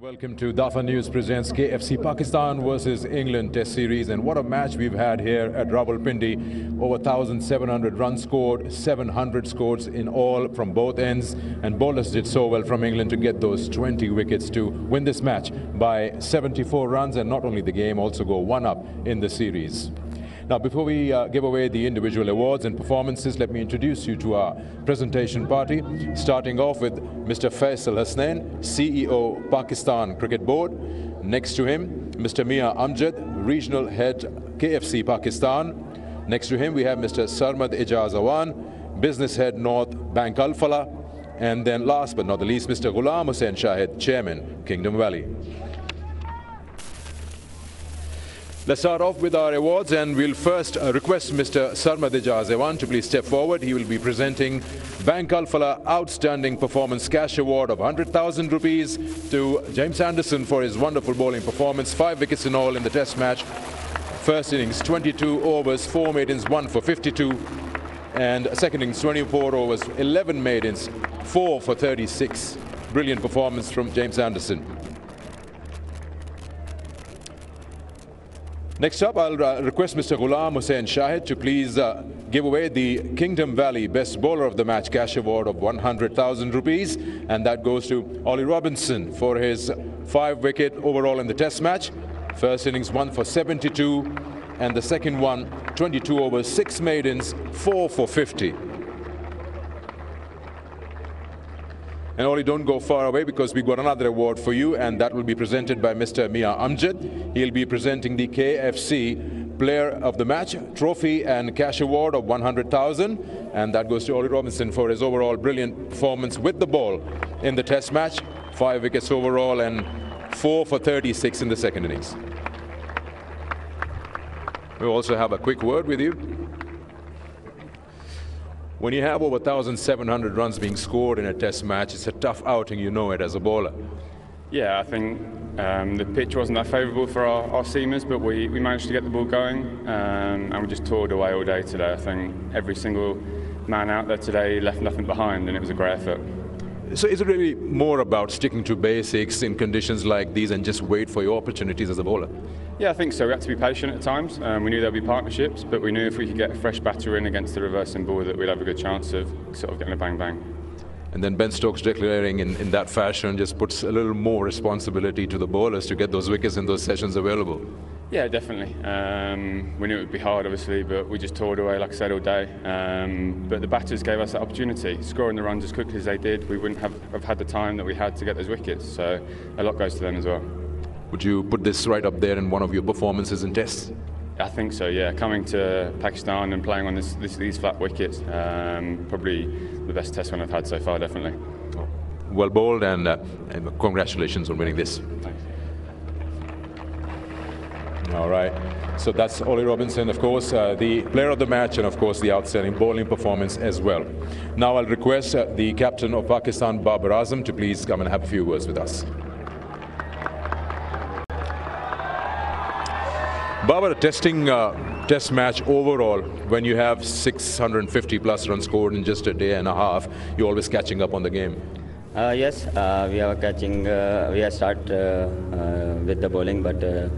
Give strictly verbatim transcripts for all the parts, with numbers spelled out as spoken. Welcome to Dafa News presents K F C Pakistan versus England Test Series, and what a match we've had here at Rawalpindi. Over one thousand seven hundred runs scored, seven hundred scores in all from both ends, and bowlers did so well from England to get those twenty wickets to win this match by seventy-four runs, and not only the game, also go one up in the series. Now, before we uh, give away the individual awards and performances, let me introduce you to our presentation party, starting off with Mister Faisal Hasnain, C E O, Pakistan Cricket Board. Next to him, Mister Mia Amjad, Regional Head, K F C Pakistan. Next to him, we have Mister Sarmad Ijazawan, Business Head, North, Bank Al Falah. And then last but not the least, Mister Ghulam Hussein Shahid, Chairman, Kingdom Valley. Let's start off with our awards, and we'll first request Mister Sarmad Ijazawan to please step forward. He will be presenting Bank Al Falah Outstanding Performance Cash Award of one hundred thousand rupees to James Anderson for his wonderful bowling performance. Five wickets in all in the test match. First innings, twenty-two overs, four maidens, one for fifty-two. And second innings, twenty-four overs, eleven maidens, four for thirty-six. Brilliant performance from James Anderson. Next up, I'll uh, request Mister Ghulam Hussein Shahid to please uh, give away the Kingdom Valley Best Bowler of the Match cash award of one hundred thousand rupees, and that goes to Ollie Robinson for his five wicket overall in the test match. First innings, one for seventy-two, and the second one, twenty-two overs, six maidens, four for fifty. And Ollie, don't go far away, because we've got another award for you, and that will be presented by Mister Mia Amjad. He'll be presenting the K F C Player of the Match Trophy and Cash Award of one hundred thousand, and that goes to Ollie Robinson for his overall brilliant performance with the ball in the test match. Five wickets overall and four for thirty-six in the second innings. We'll also have a quick word with you. When you have over one thousand seven hundred runs being scored in a test match, it's a tough outing, you know it, as a bowler. Yeah, I think um, the pitch wasn't that favourable for our, our seamers, but we, we managed to get the ball going, um, and we just tore it away all day today. I think every single man out there today left nothing behind, and it was a great effort. So is it really more about sticking to basics in conditions like these and just wait for your opportunities as a bowler? Yeah, I think so. We had to be patient at times. Um, we knew there'd be partnerships, but we knew if we could get a fresh batter in against the reversing ball that we'd have a good chance of sort of getting a bang-bang. And then Ben Stokes declaring in, in that fashion just puts a little more responsibility to the bowlers to get those wickets and those sessions available. Yeah, definitely. Um, we knew it would be hard, obviously, but we just tore it away, like I said, all day. Um, but the batters gave us that opportunity. Scoring the runs as quickly as they did, we wouldn't have, have had the time that we had to get those wickets. So a lot goes to them as well. Would you put this right up there in one of your performances in tests? I think so, yeah. Coming to Pakistan and playing on this, this, these flat wickets, um, probably the best test one I've had so far, definitely. Well bowled, and, uh, and congratulations on winning this. Thanks. All right, so that's Ollie Robinson, of course, uh, the player of the match, and of course the outstanding bowling performance as well. Now I'll request uh, the captain of Pakistan, Babar Azam, to please come and have a few words with us. Babar, testing uh, test match overall, when you have six hundred fifty plus runs scored in just a day and a half, you're always catching up on the game. Uh, yes, uh, we are catching, uh, we are start uh, uh, with the bowling, but uh,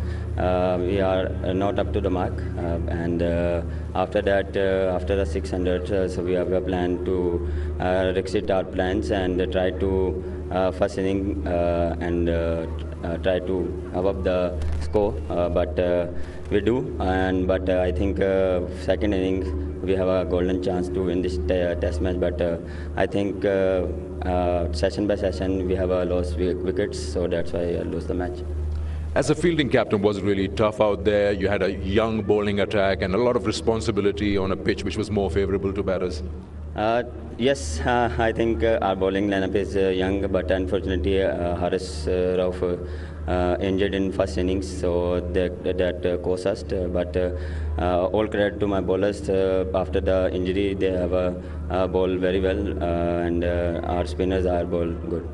uh, we are not up to the mark. Uh, and uh, after that, uh, after the six hundred, uh, so we have a plan to uh, exit our plans and uh, try to uh, first inning uh, and uh, uh, try to have up the score. Uh, but uh, we do, and but uh, I think uh, second inning we have a golden chance to win this test match. But uh, I think. Uh, Uh, session by session we have uh, lost wickets, so that's why I lose the match. As a fielding captain, was it really tough out there? You had a young bowling attack and a lot of responsibility on a pitch which was more favourable to batters. Uh, yes, uh, I think uh, our bowling lineup is uh, young, but unfortunately uh, Haris uh, Rauf uh, injured in first innings, so that, that uh, caused us. Uh, but uh, uh, all credit to my bowlers. Uh, after the injury, they have uh, uh, bowled very well, uh, and uh, our spinners are bowled good.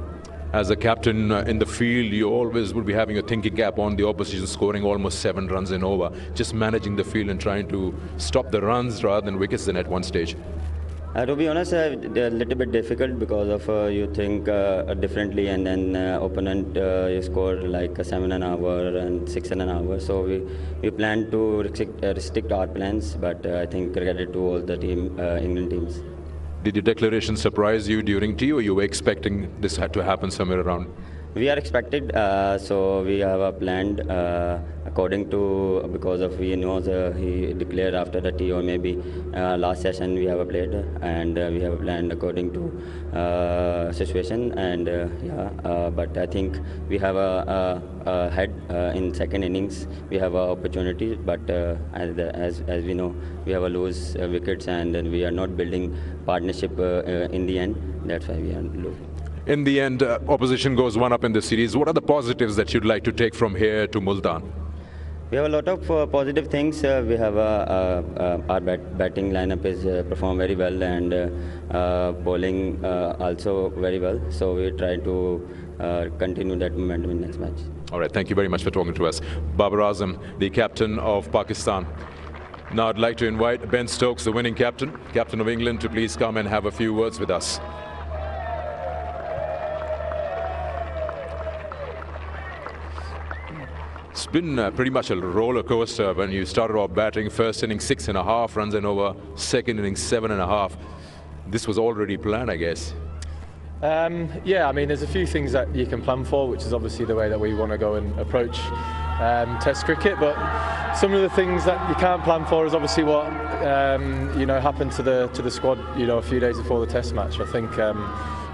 As a captain uh, in the field, you always would be having your thinking cap on the opposition, scoring almost seven runs in over. Just managing the field and trying to stop the runs rather than wickets then at one stage. Uh, to be honest, uh, they're a little bit difficult because of uh, you think uh, differently, and then uh, opponent uh, you score like a seven an hour and six an hour. So we we plan to restrict, uh, restrict our plans, but uh, I think credit to all the team, uh, England teams. Did your declaration surprise you during tea, or you were expecting this had to happen somewhere around? We are expected, uh, so we have a planned uh, according to, because of we know the, he declared after the tea, or maybe uh, last session we have a played, and uh, we have planned according to uh, situation, and uh, yeah. Uh, but I think we have a, a, a head uh, in second innings. We have an opportunity, but uh, as, the, as as we know, we have a lose uh, wickets, and then we are not building partnership uh, uh, in the end. That's why we are low. In the end, uh, opposition goes one up in the series. What are the positives that you'd like to take from here to Multan? We have a lot of uh, positive things. Uh, we have uh, uh, uh, our bat batting lineup is uh, performed very well, and uh, uh, bowling uh, also very well. So we try to uh, continue that momentum in next match. All right, thank you very much for talking to us, Babar Azam, the captain of Pakistan. Now I'd like to invite Ben Stokes, the winning captain, captain of England, to please come and have a few words with us. It's been uh, pretty much a roller coaster when you started off batting. First inning, six and a half runs and over. Second inning, seven and a half. This was already planned, I guess. Um, yeah, I mean, there's a few things that you can plan for, which is obviously the way that we want to go and approach um, Test cricket. But some of the things that you can't plan for is obviously what um, you know happened to the to the squad. You know, a few days before the Test match, I think. Um,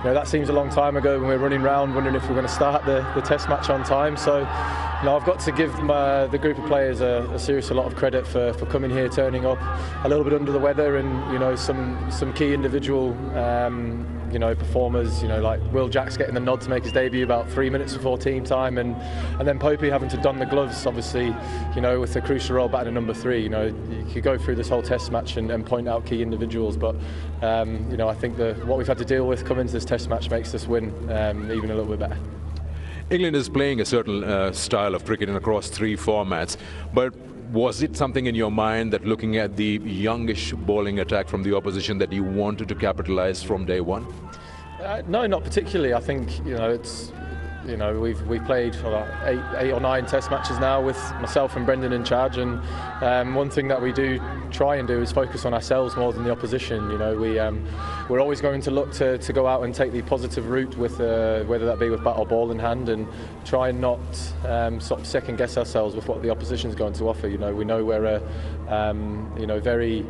You know, that seems a long time ago when we were running round wondering if we were going to start the, the Test match on time. So, you know, I've got to give my, the group of players a, a serious a lot of credit for, for coming here, turning up a little bit under the weather, and you know, some some key individual um, you know performers. You know, like Will Jacks getting the nod to make his debut about three minutes before team time, and and then Pope having to don the gloves. Obviously, you know, with the crucial role batting number three. You know, you could go through this whole Test match and, and point out key individuals, but um, you know, I think the what we've had to deal with coming to this Test match makes this win um, even a little bit better. England is playing a certain uh, style of cricket in across three formats, but was it something in your mind that looking at the youngish bowling attack from the opposition that you wanted to capitalize from day one? Uh, no, not particularly. I think, you know, it's You know, we've we played for like eight, eight or nine Test matches now with myself and Brendan in charge, and um, one thing that we do try and do is focus on ourselves more than the opposition. You know, we um, we're always going to look to, to go out and take the positive route with uh, whether that be with bat or ball in hand, and try and not um, sort of second guess ourselves with what the opposition is going to offer. You know, we know we're a um, you know very.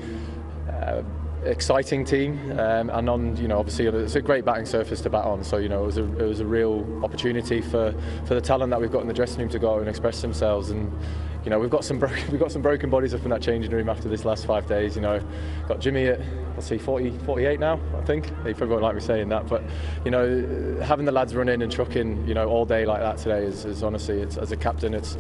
Uh, exciting team, um, and on you know obviously it's a great batting surface to bat on, so you know it was a it was a real opportunity for for the talent that we've got in the dressing room to go out and express themselves. And you know we've got some broken we've got some broken bodies up in that changing room after this last five days. You know, got Jimmy at let's see forty, forty-eight now, I think. He probably won't like me saying that, but you know having the lads run in and trucking you know all day like that today is, is honestly, it's, as a captain, it's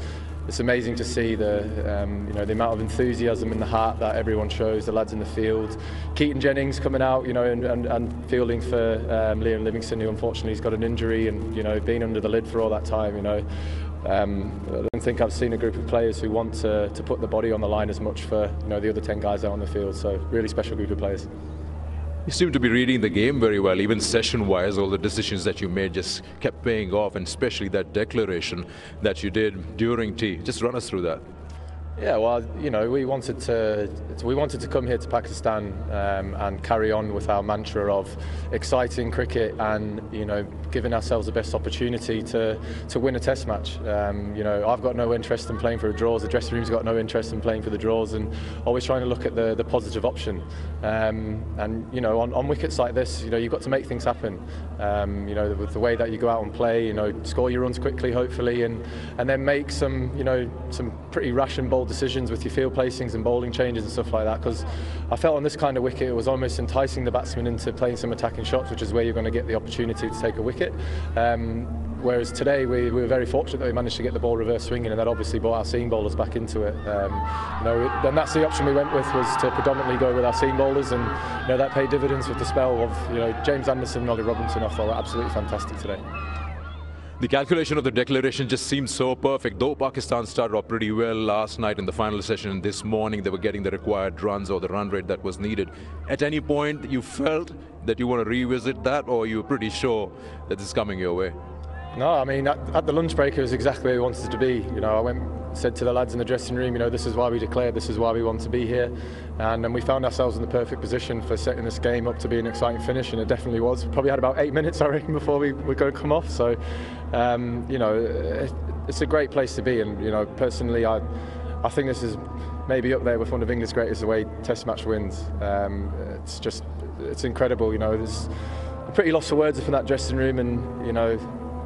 It's amazing to see the um, you know the amount of enthusiasm in the heart that everyone shows. The lads in the field, Keaton Jennings coming out, you know, and, and, and fielding for um, Liam Livingston, who unfortunately has got an injury, and you know being under the lid for all that time. You know, um, I don't think I've seen a group of players who want to, to put the body on the line as much for you know the other ten guys out on the field. So really special group of players. You seem to be reading the game very well, even session-wise. All the decisions that you made just kept paying off, and especially that declaration that you did during tea. Just run us through that. Yeah, well, you know, we wanted to we wanted to come here to Pakistan um, and carry on with our mantra of exciting cricket and you know giving ourselves the best opportunity to to win a Test match. Um, you know, I've got no interest in playing for the draws. The dressing room's got no interest in playing for the draws, and always trying to look at the the positive option. Um, and you know, on, on wickets like this, you know, you've got to make things happen. Um, you know, with the way that you go out and play, you know, score your runs quickly, hopefully, and and then make some you know some pretty rash and bold decisions with your field placings and bowling changes and stuff like that, because I felt on this kind of wicket it was almost enticing the batsman into playing some attacking shots, which is where you're going to get the opportunity to take a wicket. Um, whereas today we, we were very fortunate that we managed to get the ball reverse swinging, and that obviously brought our seam bowlers back into it. Um, you know, it, and that's the option we went with, was to predominantly go with our seam bowlers, and you know that paid dividends with the spell of you know James Anderson and Ollie Robinson. I thought were absolutely fantastic today. The calculation of the declaration just seems so perfect. Though Pakistan started off pretty well last night in the final session, and this morning they were getting the required runs or the run rate that was needed. At any point you felt that you want to revisit that, or you're pretty sure that this is coming your way? No, I mean, at, at the lunch break it was exactly where we wanted it to be. You know, I went said to the lads in the dressing room, you know, this is why we declared, this is why we want to be here. And then we found ourselves in the perfect position for setting this game up to be an exciting finish, and it definitely was. We probably had about eight minutes, I reckon, before we were going to come off. So, um, you know, it, it's a great place to be. And, you know, personally, I, I think this is maybe up there with one of England's greatest away test match wins. Um, it's just, it's incredible, you know. There's pretty lost for words from that dressing room, and, you know,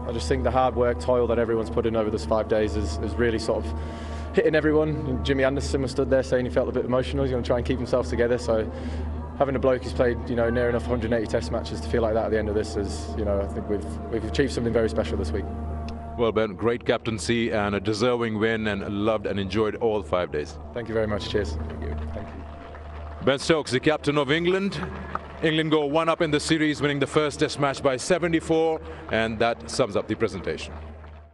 I just think the hard work, toil that everyone's put in over this five days is, is really sort of hitting everyone. And Jimmy Anderson was stood there saying he felt a bit emotional. He's going to try and keep himself together. So having a bloke who's played, you know, near enough one hundred eighty Test matches to feel like that at the end of this is, you know, I think we've we've achieved something very special this week. Well, Ben, great captaincy and a deserving win, and loved and enjoyed all five days. Thank you very much. Cheers. Thank you. Thank you. Ben Stokes, the captain of England. England go one up in the series, winning the first test match by seventy-four, and that sums up the presentation.